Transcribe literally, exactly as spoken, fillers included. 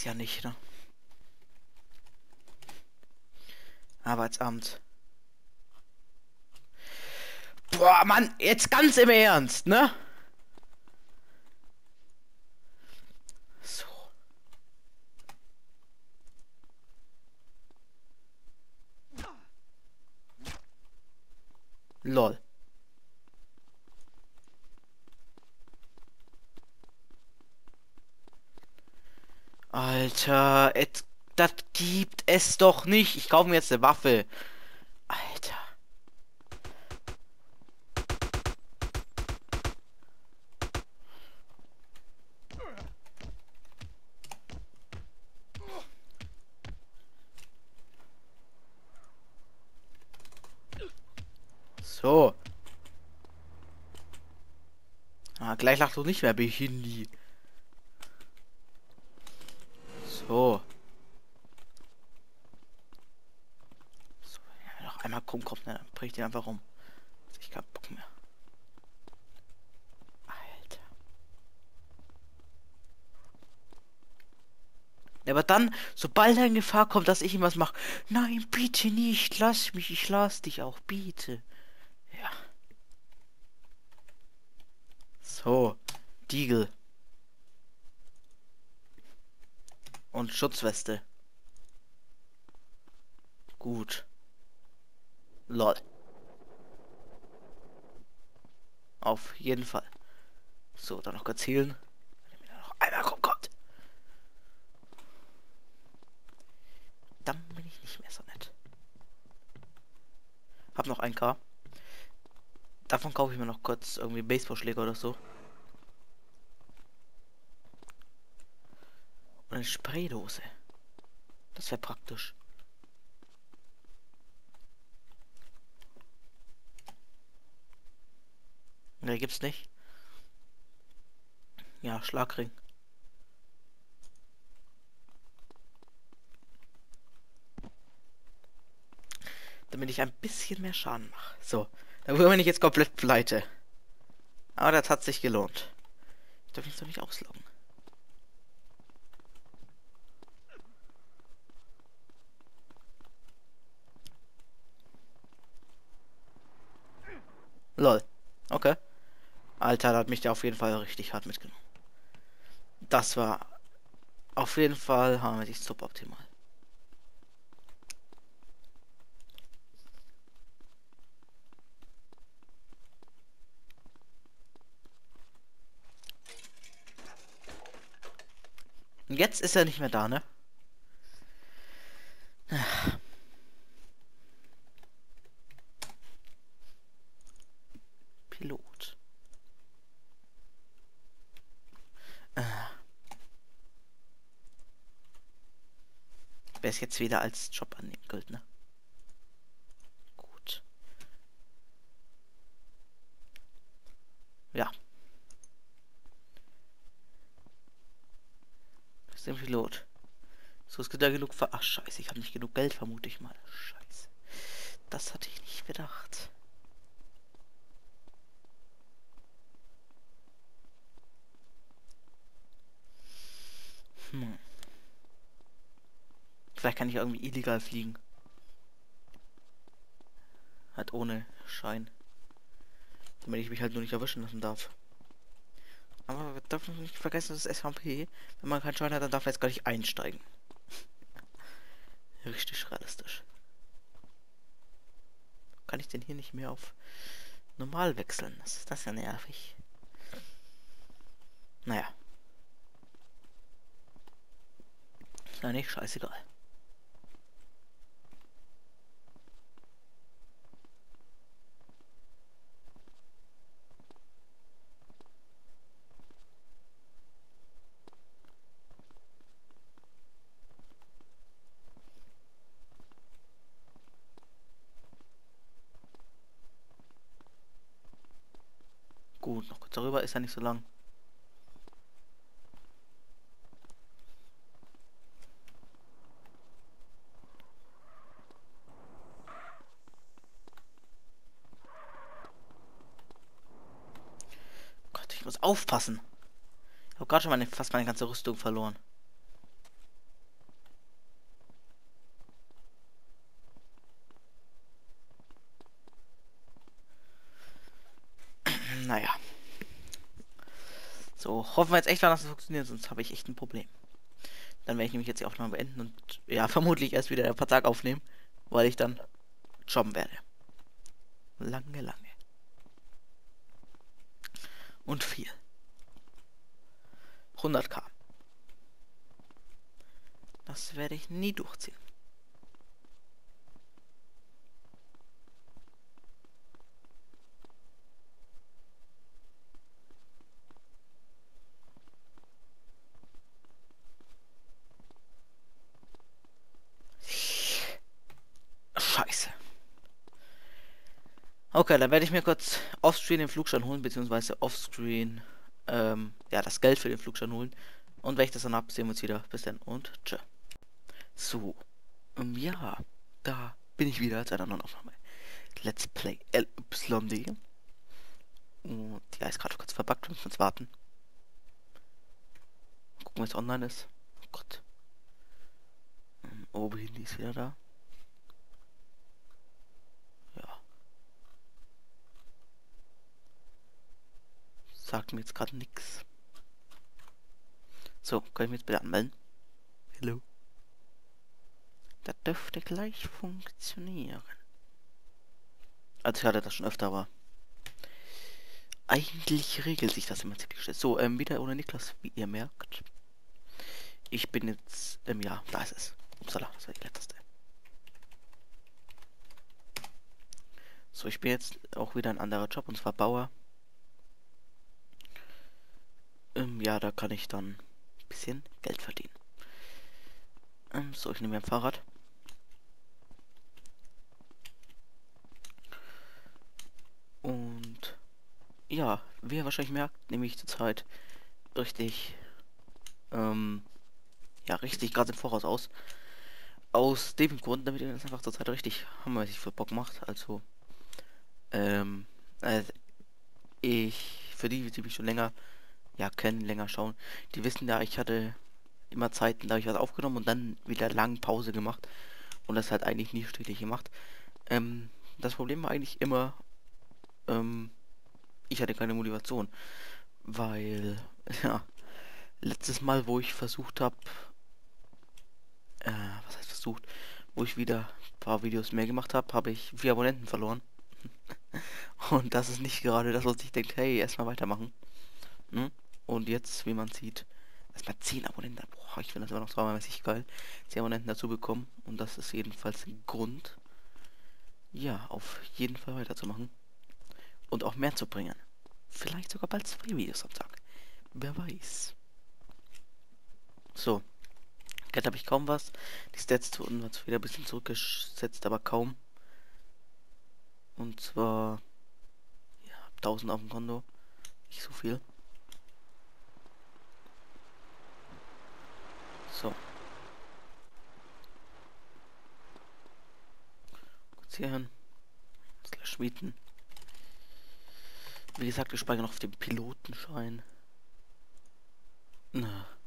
es ja nicht, ne? Arbeitsamt. Boah, Mann, jetzt ganz im Ernst, ne? So. Lol. Alter, et, das gibt es doch nicht. Ich kaufe mir jetzt eine Waffe. Alter. So. Ah, gleich lacht du nicht mehr, Behindi. So. So, ja, noch einmal krumm kommt, ne? Dann bring ich den einfach rum. Ich hab Bock mehr. Alter. Ja, aber dann, sobald er in Gefahr kommt, dass ich ihm was mache. Nein, bitte nicht. Lass mich. Ich lass dich auch. Bitte. Ja. So. Diegel. Und Schutzweste. Gut. Lol. Auf jeden Fall. So, dann noch kurz healen. Wenn mir noch einmal rumkommt. Dann bin ich nicht mehr so nett. Hab noch ein K. Davon kaufe ich mir noch kurz irgendwie Baseballschläger oder so. Und eine Spraydose. Das wäre praktisch. Ne, gibt's nicht. Ja, Schlagring. Damit ich ein bisschen mehr Schaden mache. So, dann bin ich jetzt komplett pleite. Aber das hat sich gelohnt. Ich darf mich doch nicht ausloggen. Lol. Okay. Alter, da hat mich der auf jeden Fall richtig hart mitgenommen. Das war auf jeden Fall haben wir sich suboptimal. Und jetzt ist er nicht mehr da, ne? Pilot. Äh. Wer es jetzt wieder als Job annehmen könnte, ne? Gut. Ja. Das ist der Pilot. So, es gibt ja genug Ver... Ach, scheiße, ich habe nicht genug Geld, vermute ich mal. Scheiße. Das hatte ich nicht bedacht. Hm. Vielleicht kann ich irgendwie illegal fliegen. Halt ohne Schein. Damit ich mich halt nur nicht erwischen lassen darf. Aber wir dürfen nicht vergessen, das ist S V P. Wenn man keinen Schein hat, dann darf man jetzt gar nicht einsteigen. Richtig realistisch. Kann ich denn hier nicht mehr auf normal wechseln? Das ist das ja nervig. Naja. Nein, nicht, scheißegal. Gut, noch kurz darüber, ist ja nicht so lang. Aufpassen. Ich habe gerade schon meine, fast meine ganze Rüstung verloren. So, hoffen wir jetzt echt mal, dass es funktioniert, sonst habe ich echt ein Problem. Dann werde ich nämlich jetzt die Aufnahme beenden und ja, vermutlich erst wieder ein paar Tage aufnehmen, weil ich dann jobben werde. Lange, lange. Und viel. hunderttausend. Das werde ich nie durchziehen. Scheiße. Okay, dann werde ich mir kurz offscreen den Flugschein holen, beziehungsweise offscreen ähm, ja, das Geld für den Flugschein holen. Und wenn ich das dann habe, sehen wir uns wieder. Bis dann und tschö. So, ja, da bin ich wieder zu einer neuen Aufnahme. Let's Play L Y D. Und ja, ist gerade kurz verbuggt, wir müssen uns warten. Mal gucken, was online ist. Oh Gott. Oben Handy ist wieder da. Ja. Sagt mir jetzt gerade nichts. So, kann ich mich jetzt bitte anmelden? Hello. Das dürfte gleich funktionieren. Also ich hatte das schon öfter, aber eigentlich regelt sich das immer ziemlich schnell. So, ähm, wieder ohne Niklas, wie ihr merkt. Ich bin jetzt, ähm, ja, da ist es. Upsala, das war die letzte. So, ich bin jetzt auch wieder ein anderer Job, und zwar Bauer. Ähm, ja, da kann ich dann ein bisschen Geld verdienen. Ähm, so, ich nehme mir ein Fahrrad. Und ja, wie ihr wahrscheinlich merkt, nehme ich zurzeit richtig, ähm, ja, richtig gerade im Voraus aus. Aus dem Grund, damit ihr das einfach zurzeit richtig hammermäßig viel Bock macht. Also, ähm, also ich, für die, die mich schon länger, ja, kennen, länger schauen, die wissen ja, ich hatte immer Zeiten, da habe ich was aufgenommen und dann wieder lange Pause gemacht. Und das hat eigentlich nie stetig gemacht. Ähm, das Problem war eigentlich immer, ähm, ich hatte keine Motivation. Weil, ja, letztes Mal, wo ich versucht habe, äh, was heißt versucht, wo ich wieder ein paar Videos mehr gemacht habe, habe ich vier Abonnenten verloren. Und das ist nicht gerade das, was ich denke, hey, erstmal weitermachen. Hm? Und jetzt, wie man sieht, erstmal zehn Abonnenten. Boah, ich finde das immer noch traumamäßig geil. zehn Abonnenten dazu bekommen. Und das ist jedenfalls ein Grund, ja, auf jeden Fall weiterzumachen. Und auch mehr zu bringen. Vielleicht sogar bald zwei Videos am Tag. Wer weiß. So. Geld habe ich kaum was. Die Stats wurden jetzt wieder ein bisschen zurückgesetzt, aber kaum. Und zwar, ja, tausend auf dem Konto. Nicht so viel. So. Kurz hier hin. Slash mieten. Wie gesagt, wir speichern noch auf dem Pilotenschein. Na.